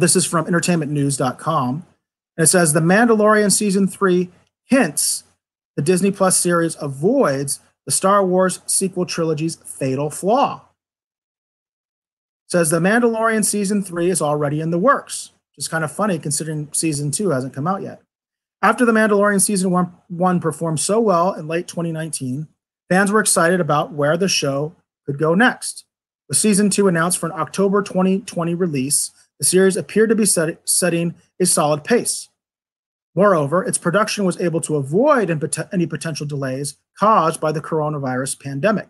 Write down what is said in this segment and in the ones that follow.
This is from entertainmentnews.com. And it says, The Mandalorian Season 3 hints the Disney Plus series avoids the Star Wars sequel trilogy's fatal flaw. It says, The Mandalorian Season 3 is already in the works, which is kind of funny considering Season 2 hasn't come out yet. After The Mandalorian Season 1 performed so well in late 2019, fans were excited about where the show could go next. With Season 2 announced for an October 2020 release, the series appeared to be setting a solid pace. Moreover, its production was able to avoid any potential delays caused by the coronavirus pandemic.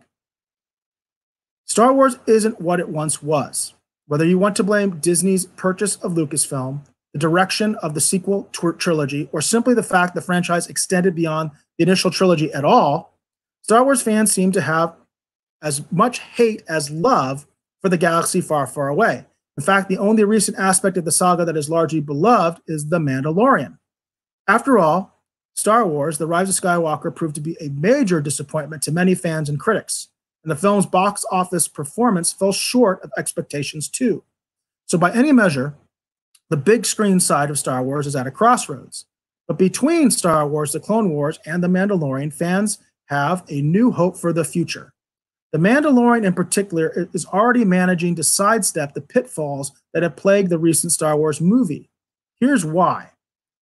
Star Wars isn't what it once was. Whether you want to blame Disney's purchase of Lucasfilm, the direction of the sequel trilogy, or simply the fact the franchise extended beyond the initial trilogy at all, Star Wars fans seem to have as much hate as love for the galaxy far, far away. In fact, the only recent aspect of the saga that is largely beloved is The Mandalorian. After all, Star Wars: The Rise of Skywalker proved to be a major disappointment to many fans and critics, and the film's box office performance fell short of expectations too. So by any measure, the big screen side of Star Wars is at a crossroads. But between Star Wars: The Clone Wars and The Mandalorian, fans have a new hope for the future. The Mandalorian in particular is already managing to sidestep the pitfalls that have plagued the recent Star Wars movie. Here's why.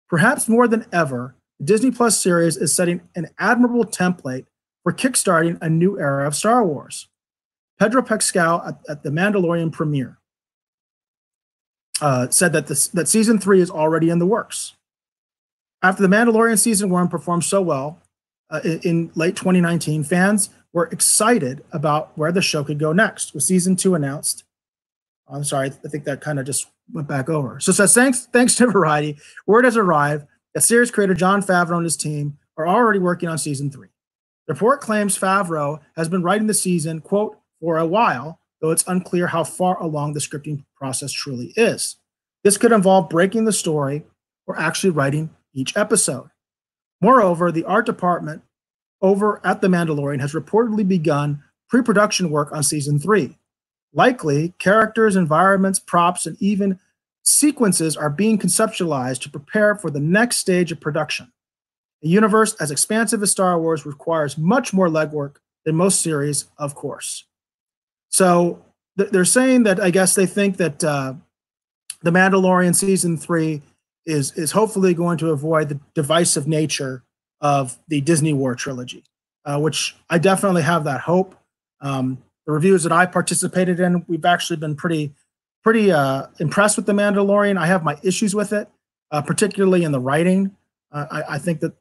Perhaps more than ever, the Disney Plus series is setting an admirable template for kickstarting a new era of Star Wars. Pedro Pescal at the Mandalorian premiere said that Season 3 is already in the works. After the Mandalorian Season 1 performed so well in late 2019, fans were excited about where the show could go next, with Season 2 announced. I'm sorry, I think that kind of just went back over. So it says, thanks to Variety, word has arrived that series creator John Favreau and his team are already working on Season 3. The report claims Favreau has been writing the season, quote, for a while, though it's unclear how far along the scripting process truly is. This could involve breaking the story or actually writing each episode. Moreover, the art department over at The Mandalorian has reportedly begun pre-production work on Season 3. Likely, characters, environments, props, and even sequences are being conceptualized to prepare for the next stage of production. A universe as expansive as Star Wars requires much more legwork than most series, of course. So they're saying that, I guess they think that The Mandalorian Season 3 is hopefully going to avoid the divisive nature of the Disney War trilogy, which I definitely have that hope. The reviews that I participated in, we've actually been pretty impressed with The Mandalorian. I have my issues with it, particularly in the writing. I think that,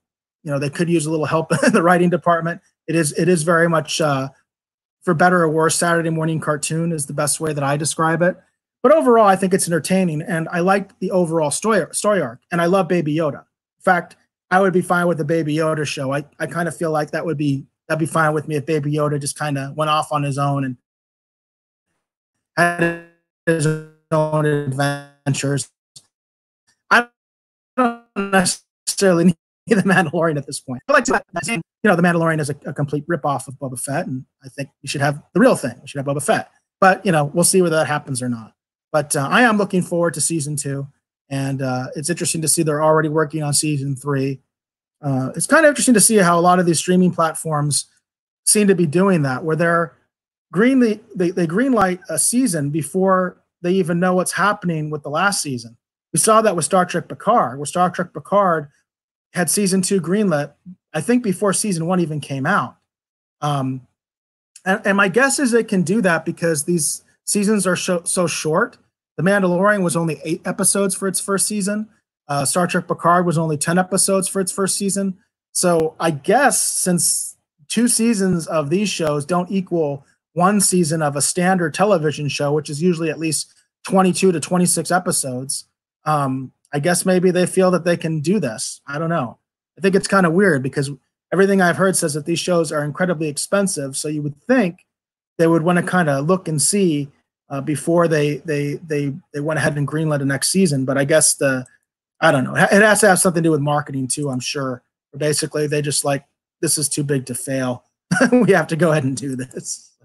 you know, they could use a little help in the writing department. It is very much, for better or worse, Saturday morning cartoon is the best way that I describe it. But overall, I think it's entertaining, and I like the overall story arc, and I love Baby Yoda. In fact, I would be fine with the Baby Yoda show. I kind of feel like that'd be fine with me if Baby Yoda just kind of went off on his own and had his own adventures. I don't necessarily need the Mandalorian at this point. I like to, you know, the Mandalorian is a complete ripoff of Boba Fett, and I think we should have the real thing. We should have Boba Fett, but you know, we'll see whether that happens or not. But I am looking forward to Season 2. And it's interesting to see they're already working on Season 3. It's kind of interesting to see how a lot of these streaming platforms seem to be doing that, where they greenlight a season before they even know what's happening with the last season. We saw that with Star Trek: Picard, where Star Trek: Picard had Season 2 greenlit, I think, before Season 1 even came out. And my guess is they can do that because these seasons are so short. The Mandalorian was only 8 episodes for its first season. Star Trek Picard was only 10 episodes for its first season. So I guess since 2 seasons of these shows don't equal 1 season of a standard television show, which is usually at least 22 to 26 episodes, I guess maybe they feel that they can do this. I don't know. I think it's kind of weird because everything I've heard says that these shows are incredibly expensive. So you would think they would want to kind of look and see before they went ahead and greenlit the next season. But I guess I don't know. It has to have something to do with marketing too, I'm sure. Basically, they just like, this is too big to fail. We have to go ahead and do this.